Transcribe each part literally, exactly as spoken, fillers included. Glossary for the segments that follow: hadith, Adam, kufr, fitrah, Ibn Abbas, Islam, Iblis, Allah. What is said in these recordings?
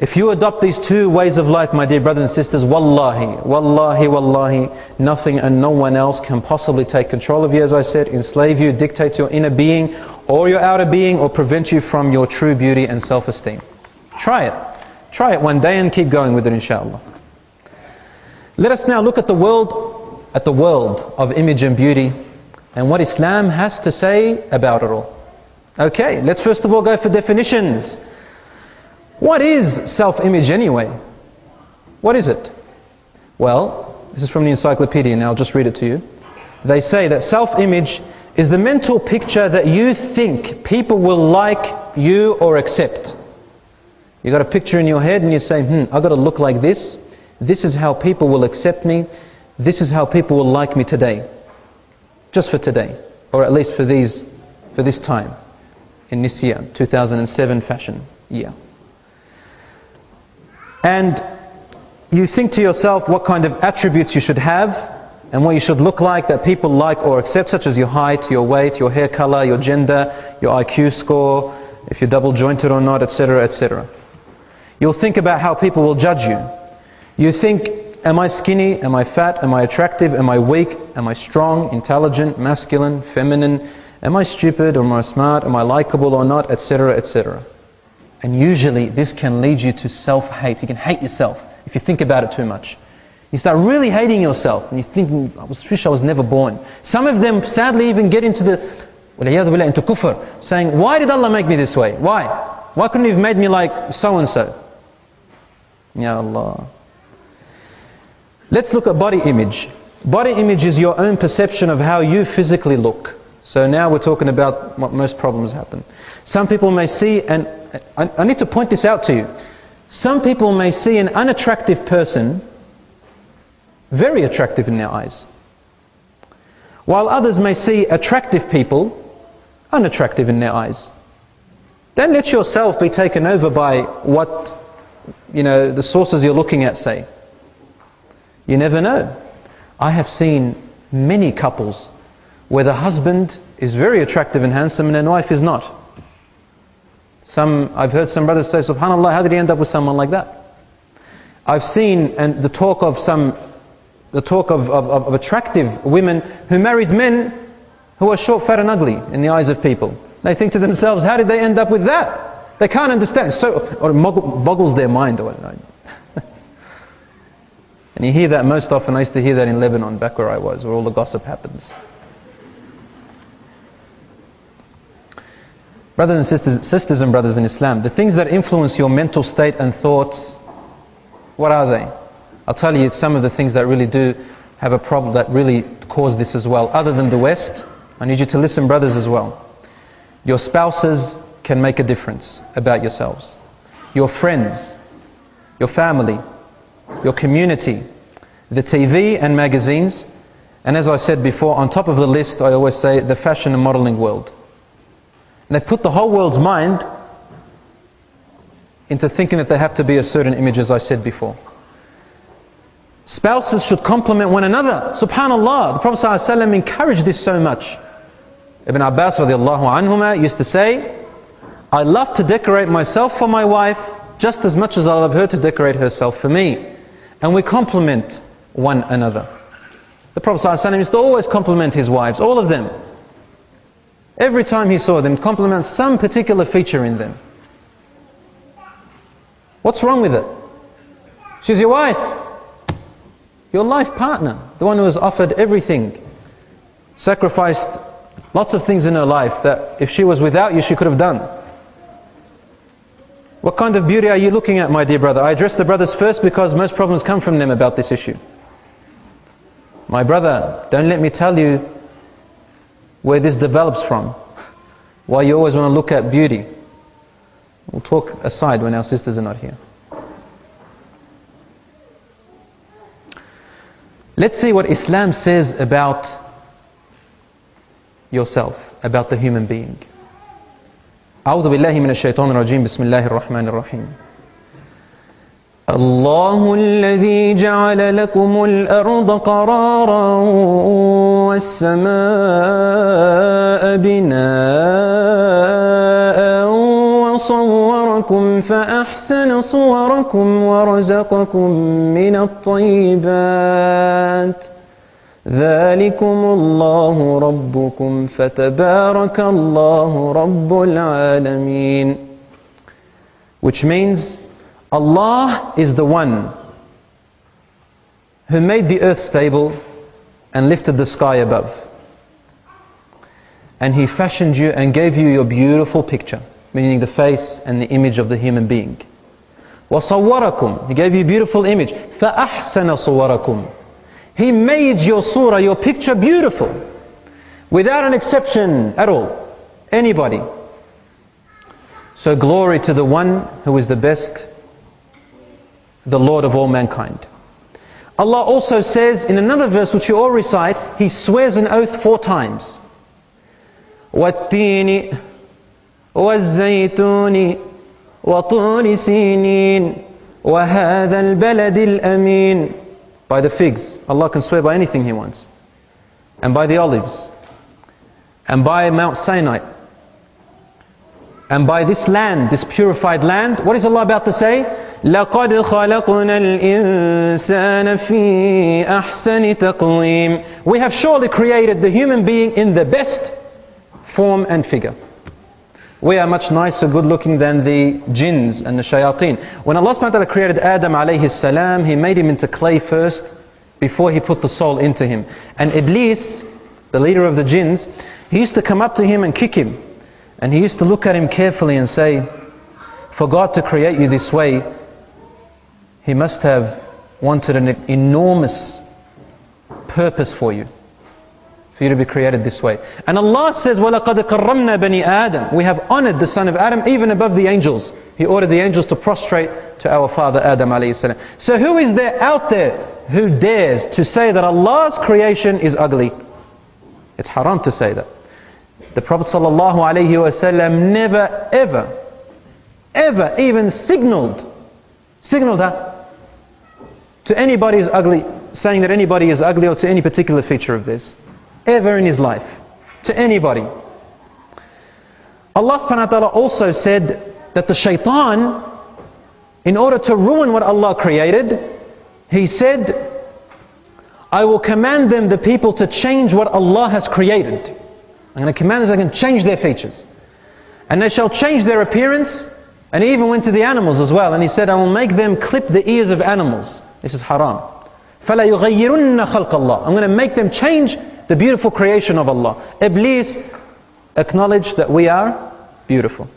If you adopt these two ways of life, my dear brothers and sisters, wallahi, wallahi, wallahi, nothing and no one else can possibly take control of you, as I said, enslave you, dictate your inner being or your outer being, or prevent you from your true beauty and self-esteem. Try it. Try it one day and keep going with it, inshallah. Let us now look at the world, at the world of image and beauty, and what Islam has to say about it all. Okay, let's first of all go for definitions. What is self-image anyway? What is it? Well, this is from the encyclopedia, and I'll just read it to you. They say that self-image is the mental picture that you think people will like you or accept. You got a picture in your head and you say, hmm, I've got to look like this. This is how people will accept me. This is how people will like me today. Just for today, or at least for these, for this time, in this year, two thousand seven fashion year. And you think to yourself what kind of attributes you should have and what you should look like that people like or accept, such as your height, your weight, your hair color, your gender, your I Q score, if you're double jointed or not, et cetera, et cetera. You'll think about how people will judge you. You think, am I skinny? Am I fat? Am I attractive? Am I weak? Am I strong, intelligent, masculine, feminine? Am I stupid or am I smart? Am I likable or not? Etc., et cetera. And usually this can lead you to self-hate. You can hate yourself if you think about it too much. You start really hating yourself and you think, I was fish, I was never born. Some of them sadly even get into the into kufr, saying, why did Allah make me this way? Why? Why couldn't He have made me like so-and-so? Ya Allah. Let's look at body image. Body image is your own perception of how you physically look. So now we're talking about what most problems happen. Some people may see, and I, I need to point this out to you. Some people may see an unattractive person very attractive in their eyes, while others may see attractive people unattractive in their eyes. Don't let yourself be taken over by what, you know, the sources you're looking at say. You never know. I have seen many couples where the husband is very attractive and handsome and the wife is not. Some, I've heard some brothers say, subhanAllah, how did he end up with someone like that? I've seen and the talk of some, the talk of, of, of attractive women who married men who are short, fat and ugly in the eyes of people. They think to themselves, how did they end up with that? They can't understand. So, or it boggles their mind. Or And you hear that most often. I used to hear that in Lebanon, back where I was, where all the gossip happens. Brothers and sisters, sisters and brothers in Islam, the things that influence your mental state and thoughts, what are they? I'll tell you some of the things that really do have a problem, that really cause this as well. Other than the West, I need you to listen, brothers, as well. Your spouses can make a difference about yourselves. Your friends, your family, your community, the T V and magazines, and as I said before, on top of the list, I always say, the fashion and modeling world. And they put the whole world's mind into thinking that they have to be a certain image, as I said before. Spouses should complement one another. SubhanAllah, the Prophet ﷺ encouraged this so much. Ibn Abbas radiallahu anhuma used to say, I love to decorate myself for my wife just as much as I love her to decorate herself for me. And we complement one another. The Prophet ﷺ used to always compliment his wives, all of them. Every time he saw them, compliment some particular feature in them. What's wrong with it? She's your wife, your life partner, the one who has offered everything, sacrificed lots of things in her life that if she was without you, she could have done. What kind of beauty are you looking at, my dear brother? I address the brothers first because most problems come from them about this issue. My brother, don't let me tell you where this develops from, why you always want to look at beauty. We'll talk aside when our sisters are not here. Let's see what Islam says about yourself, about the human being. أعوذ بالله من الشيطان الرجيم بسم الله الرحمن الرحيم الله الذي جعل لكم الأرض قرارا والسماء بناء صوركم فأحسن صوركم ورزقكم من الطيبات ذلكم الله ربكم فتبارك الله رب العالمين. Which means Allah is the one who made the earth stable and lifted the sky above, and He fashioned you and gave you your beautiful picture, meaning the face and the image of the human being. وَصَوَّرَكُمْ He gave you a beautiful image. فَأَحْسَنَ صُوَرَكُمْ He made your surah, your picture beautiful, without an exception at all, anybody. So glory to the one who is the best, the Lord of all mankind. Allah also says in another verse which you all recite, He swears an oath four times. وَالتِّينِ وَالزَّيْتُونِ وَطُورِ سِينِينَ وَهَذَا الْبَلَدِ الْأَمِينَ By the figs. Allah can swear by anything He wants. And by the olives. And by Mount Sinai. And by this land, this purified land. What is Allah about to say? لَقَدْ خَلَقْنَا الْإِنسَانَ فِي أَحْسَنِ تَقْوِيمٍ We have surely created the human being in the best form and figure. We are much nicer, good looking than the jinns and the shayateen. When Allah subhanahu wa ta'ala created Adam alayhi salam, He made him into clay first before He put the soul into him. And Iblis, the leader of the jinns, he used to come up to him and kick him. And he used to look at him carefully and say, for God to create you this way, He must have wanted an enormous purpose for you. For you to be created this way. And Allah says, وَلَقَدْ كَرَّمْنَا بَنِي آدَمَ We have honored the son of Adam even above the angels. He ordered the angels to prostrate to our father Adam alayhi salam. So who is there out there who dares to say that Allah's creation is ugly? It's haram to say that. The Prophet sallallahu alayhi wa sallam never ever, ever even signaled, signaled that to anybody is ugly, saying that anybody is ugly or to any particular feature of this. Ever in his life, to anybody. Allah subhanahu wa ta'ala also said that the shaitan, in order to ruin what Allah created, He said, I will command them, the people, to change what Allah has created. I'm going to command them to change their features. And they shall change their appearance, and He even went to the animals as well. And He said, I will make them clip the ears of animals. This is haram. فَلَا يُغَيِّرُنَّ خَلْقَ اللَّهِ I'm going to make them change the beautiful creation of Allah. Iblis acknowledged that we are beautiful.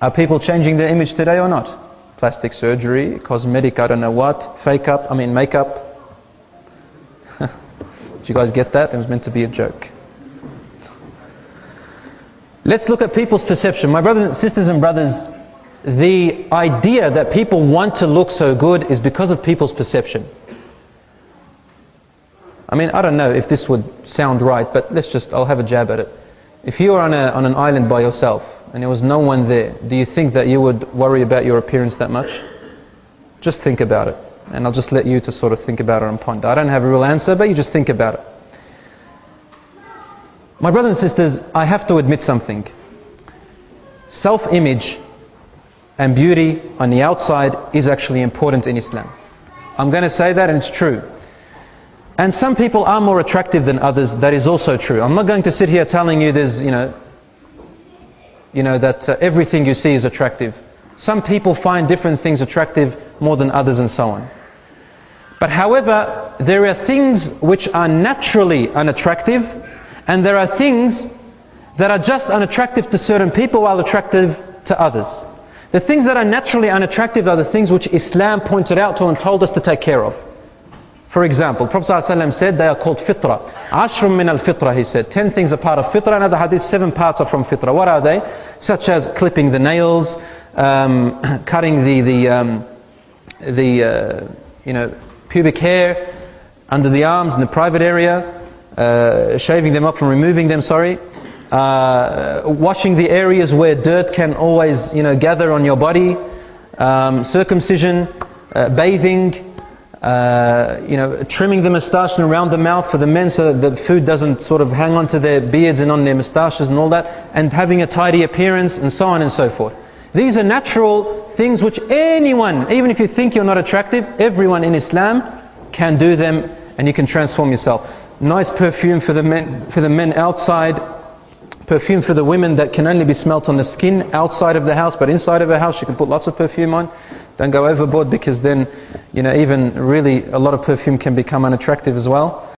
Are people changing their image today or not? Plastic surgery, cosmetic, I don't know what, fake up, I mean makeup. Did you guys get that? It was meant to be a joke. Let's look at people's perception. My brothers and sisters and brothers, the idea that people want to look so good is because of people's perception. I mean, I don't know if this would sound right, but let's just, I'll have a jab at it. If you were on, a, on an island by yourself, and there was no one there, do you think that you would worry about your appearance that much? Just think about it. And I'll just let you to sort of think about it and ponder. I don't have a real answer, but you just think about it. My brothers and sisters, I have to admit something. Self-image and beauty on the outside is actually important in Islam. I'm going to say that, and it's true. And some people are more attractive than others. That is also true. I'm not going to sit here telling you there's, you know, you know that uh, everything you see is attractive. Some people find different things attractive more than others, and so on. But however, there are things which are naturally unattractive, and there are things that are just unattractive to certain people while attractive to others. The things that are naturally unattractive are the things which Islam pointed out to and told us to take care of. For example, Prophet ﷺ said they are called fitrah. Ashrum min al-fitrah, he said. Ten things are part of fitrah. Another hadith, seven parts are from fitrah. What are they? Such as clipping the nails, um, cutting the, the, um, the uh, you know, pubic hair under the arms in the private area, uh, shaving them up and removing them, sorry. Uh, washing the areas where dirt can always, you know, gather on your body. Um, circumcision, uh, bathing. uh, you know, trimming the moustache and around the mouth for the men so that the food doesn't sort of hang onto their beards and on their moustaches and all that, and having a tidy appearance and so on and so forth. These are natural things which anyone, even if you think you're not attractive, everyone in Islam can do them, and you can transform yourself. Nice perfume for the men, for the men outside. Perfume for the women that can only be smelt on the skin outside of the house, but inside of her house she can put lots of perfume on. Don't go overboard, because then, you know, even really a lot of perfume can become unattractive as well.